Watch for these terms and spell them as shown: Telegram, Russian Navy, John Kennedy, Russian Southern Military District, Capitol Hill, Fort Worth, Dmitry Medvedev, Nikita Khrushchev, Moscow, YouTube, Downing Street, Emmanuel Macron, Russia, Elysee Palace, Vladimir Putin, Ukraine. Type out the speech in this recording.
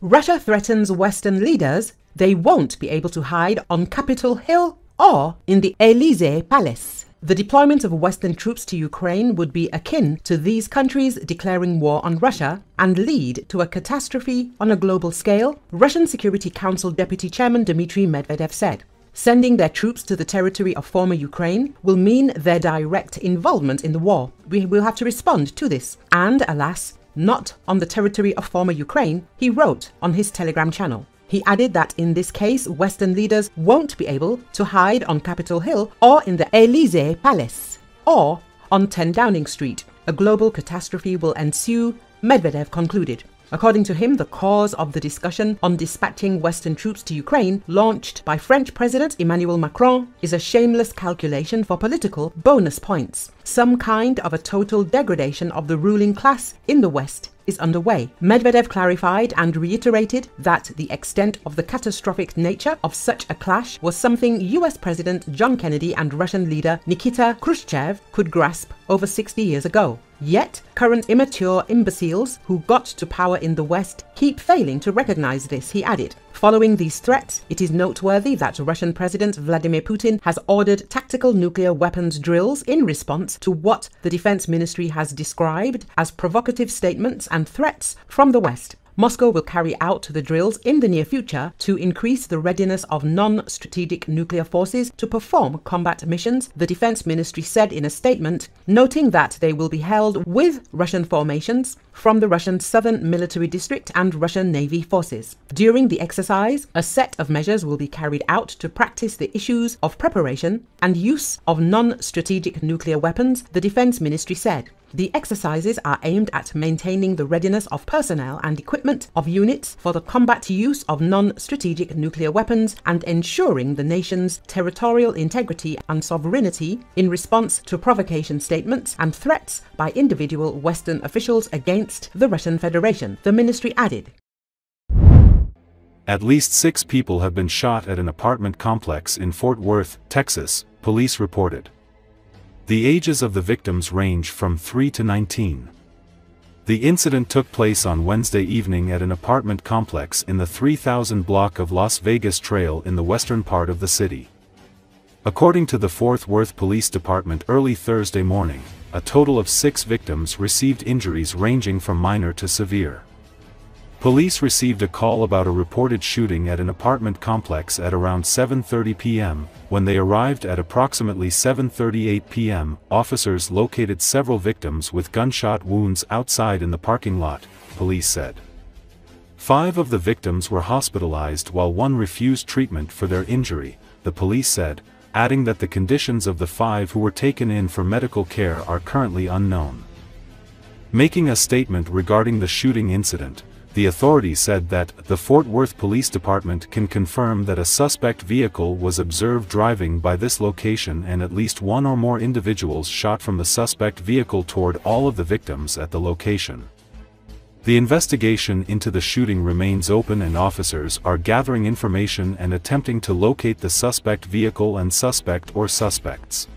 Russia threatens Western leaders they won't be able to hide on Capitol Hill or in the Elysee Palace. The deployment of Western troops to Ukraine would be akin to these countries declaring war on Russia and lead to a catastrophe on a global scale, Russian Security Council Deputy Chairman Dmitry Medvedev said. Sending their troops to the territory of former Ukraine will mean their direct involvement in the war. We will have to respond to this, and alas, not on the territory of former Ukraine, he wrote on his Telegram channel. He added that in this case, Western leaders won't be able to hide on Capitol Hill or in the Elysee Palace or on 10 Downing Street. A global catastrophe will ensue, Medvedev concluded. According to him, the cause of the discussion on dispatching Western troops to Ukraine, launched by French President Emmanuel Macron, is a shameless calculation for political bonus points. Some kind of a total degradation of the ruling class in the West is underway. Medvedev clarified and reiterated that the extent of the catastrophic nature of such a clash was something US President John Kennedy and Russian leader Nikita Khrushchev could grasp over 60 years ago. Yet, current immature imbeciles who got to power in the West keep failing to recognize this, he added. Following these threats, it is noteworthy that Russian President Vladimir Putin has ordered tactical nuclear weapons drills in response to what the Defense Ministry has described as provocative statements and threats from the West. Moscow will carry out the drills in the near future to increase the readiness of non-strategic nuclear forces to perform combat missions, the Defense Ministry said in a statement, noting that they will be held with Russian formations from the Russian Southern Military District and Russian Navy forces. During the exercise, a set of measures will be carried out to practice the issues of preparation and use of non-strategic nuclear weapons, the Defense Ministry said. The exercises are aimed at maintaining the readiness of personnel and equipment of units for the combat use of non-strategic nuclear weapons and ensuring the nation's territorial integrity and sovereignty in response to provocation statements and threats by individual Western officials against the Russian Federation, the ministry added. At least 6 people have been shot at an apartment complex in Fort Worth, Texas, police reported. The ages of the victims range from 3 to 19. The incident took place on Wednesday evening at an apartment complex in the 3000 block of Las Vegas Trail in the western part of the city. According to the Fort Worth Police Department, early Thursday morning, a total of 6 victims received injuries ranging from minor to severe. Police received a call about a reported shooting at an apartment complex at around 7:30 p.m. When they arrived at approximately 7:38 p.m., officers located several victims with gunshot wounds outside in the parking lot, police said. 5 of the victims were hospitalized while 1 refused treatment for their injury, the police said, adding that the conditions of the 5 who were taken in for medical care are currently unknown. Making a statement regarding the shooting incident, the authority said that the Fort Worth Police Department can confirm that a suspect vehicle was observed driving by this location and at least 1 or more individuals shot from the suspect vehicle toward all of the victims at the location. The investigation into the shooting remains open and officers are gathering information and attempting to locate the suspect vehicle and suspect or suspects.